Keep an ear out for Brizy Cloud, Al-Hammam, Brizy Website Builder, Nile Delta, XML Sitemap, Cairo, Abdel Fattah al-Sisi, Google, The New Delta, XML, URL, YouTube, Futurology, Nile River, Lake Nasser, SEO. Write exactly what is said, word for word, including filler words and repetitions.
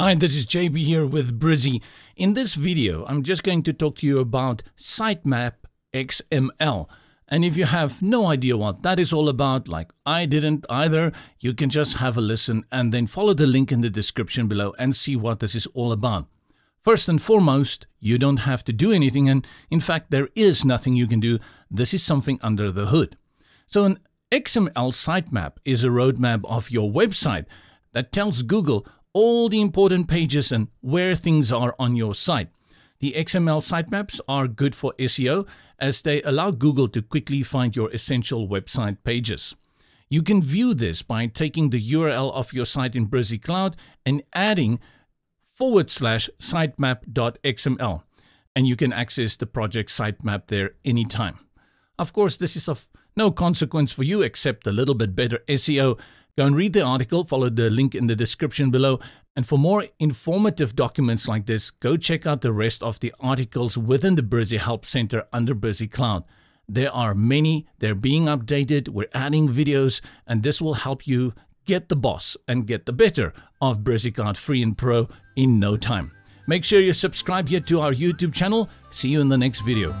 Hi, this is J B here with Brizy. In this video, I'm just going to talk to you about sitemap X M L. And if you have no idea what that is all about, like I didn't either, you can just have a listen and then follow the link in the description below and see what this is all about. First and foremost, you don't have to do anything. And in fact, there is nothing you can do. This is something under the hood. So an X M L sitemap is a roadmap of your website that tells Google all the important pages and where things are on your site. The X M L sitemaps are good for S E O as they allow Google to quickly find your essential website pages. You can view this by taking the U R L of your site in Brizy Cloud and adding forward slash sitemap.xml, and you can access the project sitemap there anytime. Of course, this is of no consequence for you except a little bit better S E O. Go and read the article, follow the link in the description below. And for more informative documents like this, go check out the rest of the articles within the Brizy Help Center under Brizy Cloud. There are many, they're being updated, we're adding videos, and this will help you get the boss and get the better of Brizy Cloud Free and Pro in no time. Make sure you subscribe here to our YouTube channel. See you in the next video.